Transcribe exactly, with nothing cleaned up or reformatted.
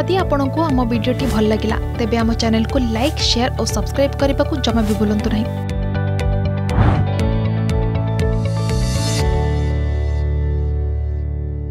जदि आपंक आम भिड्टे भल लगा तेब आम चैनल को लाइक शेयर और सब्सक्राइब करने को जमा भी भूलु नहीं।